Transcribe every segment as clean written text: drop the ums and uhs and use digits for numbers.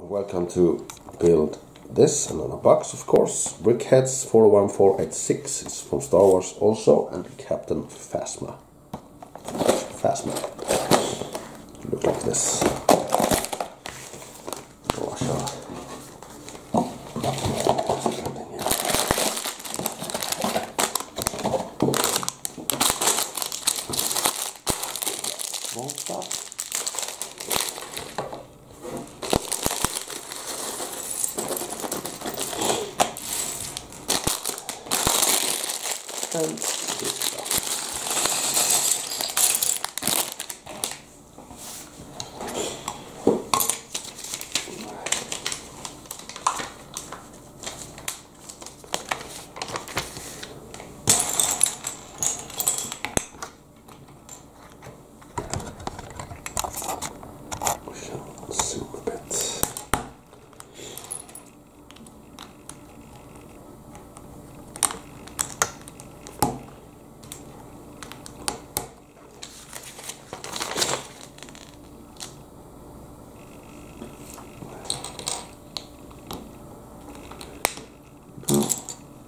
Welcome to build this, and on a box, of course, Brickheads 41486. It's from Star Wars also, and Captain Phasma. Look like this.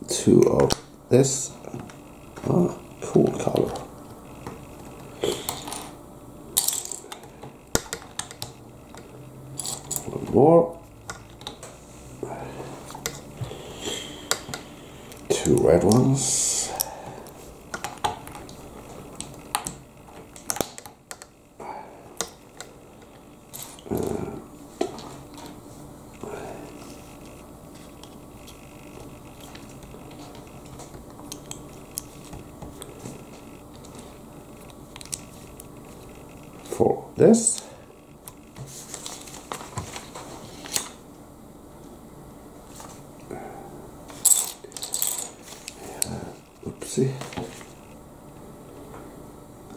Two of this, cool color. One more. Two red ones. For this, oopsie.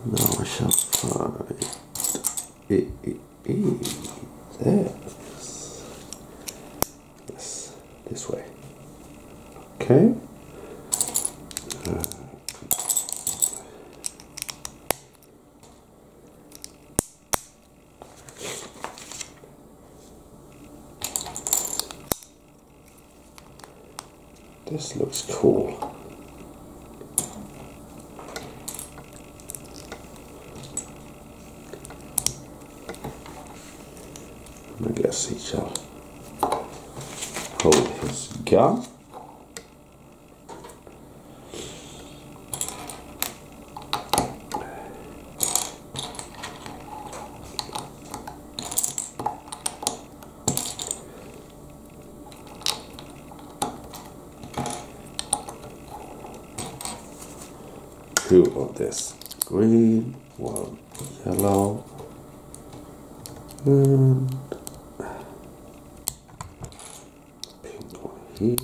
Now I shall find there. Yes, this way. Okay. This looks cool. I guess he shall hold his gun. Two of this green, one yellow, and pink one here.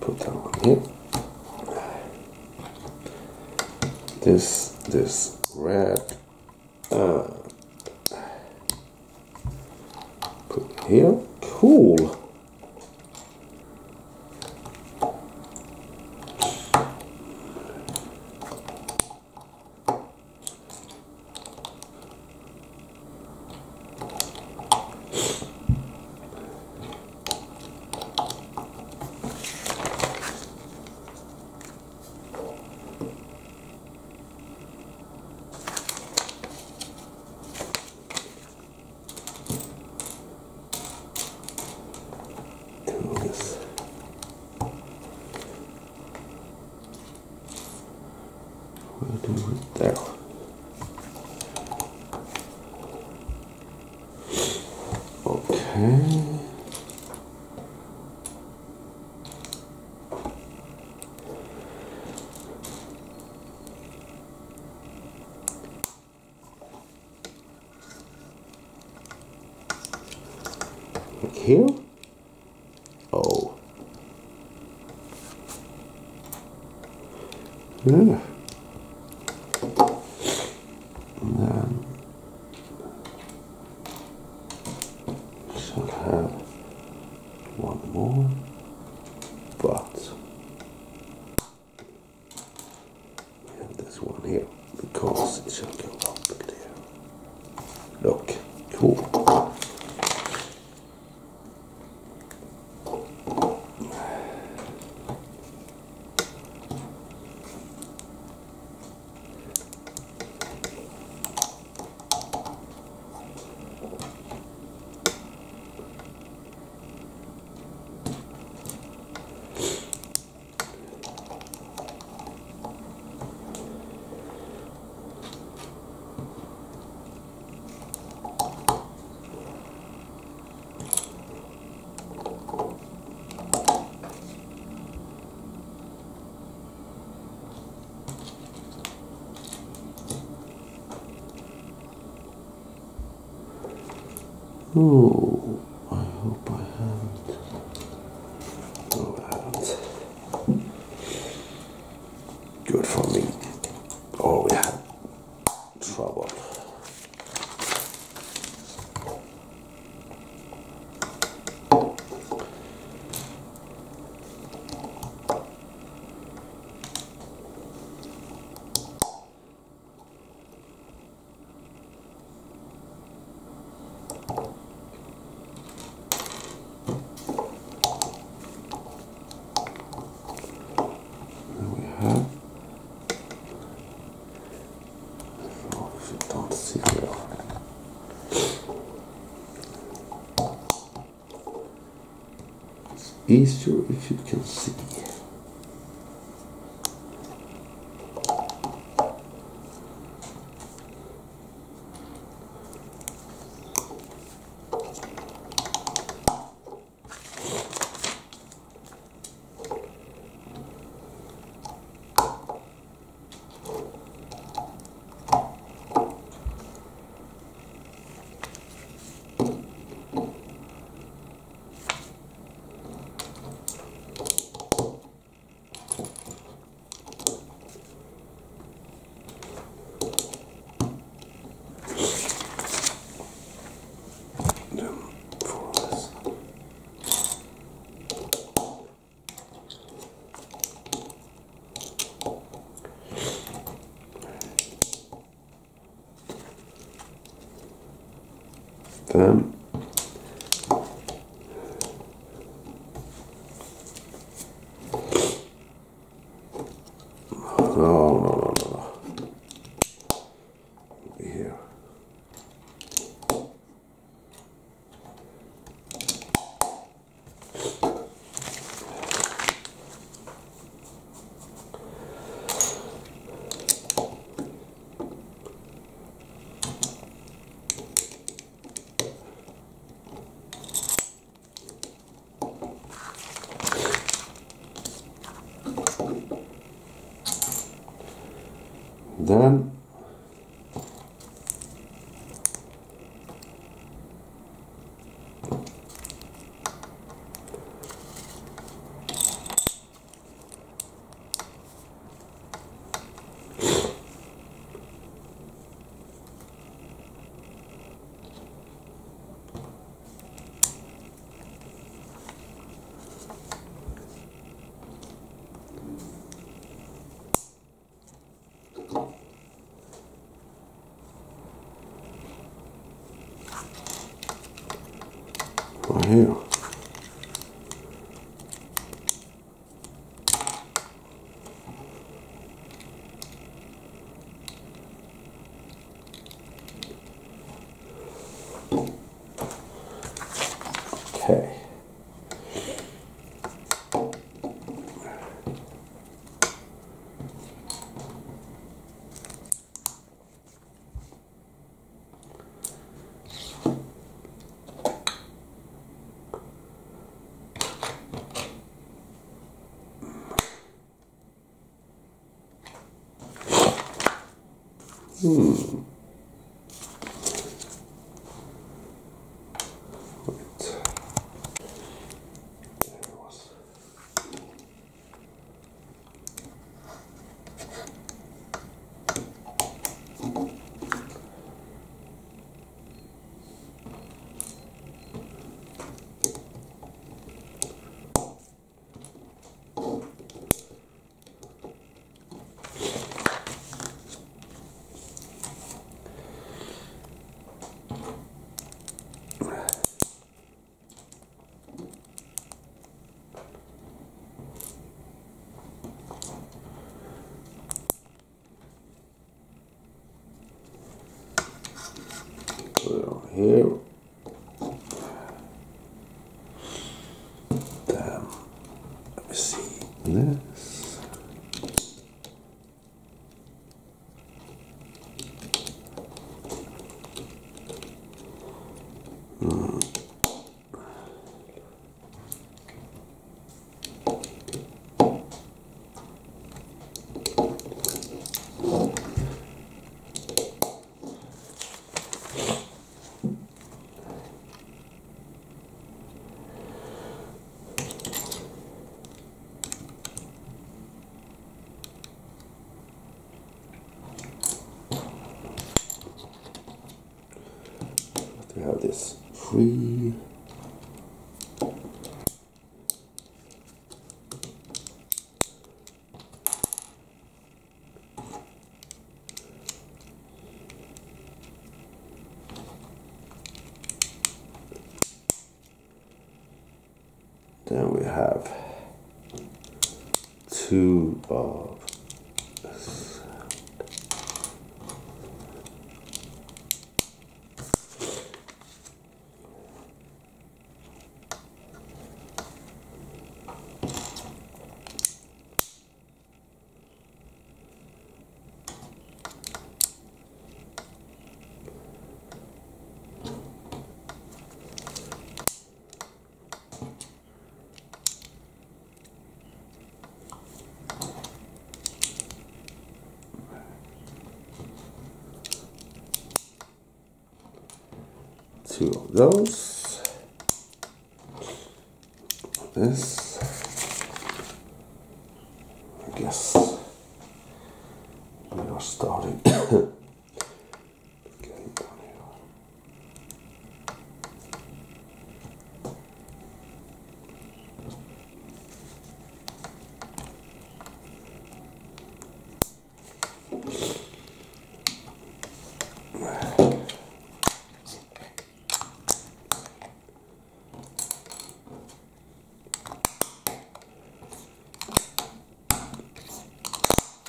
Put that one here. This red, put here, cool. There. Okay. Like here? Oh. Yeah. classic cylinder pump there. Look, cool. Oh, I hope I haven't. Oh, I haven't. Good for me. Oh, we had trouble. Easier if you can see. No. Over here. Then here. Okay. Right. There it was. here. Let me see this. We have this free. Then we have two of two of those, this, I guess we are starting getting down here.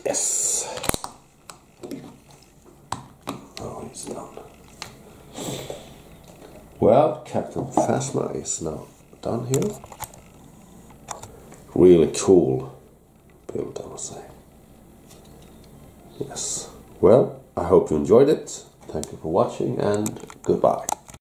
Yes. Oh, he's done. Well, Captain Phasma is now done here. Really cool build, I would say. Yes. Well, I hope you enjoyed it. Thank you for watching and goodbye.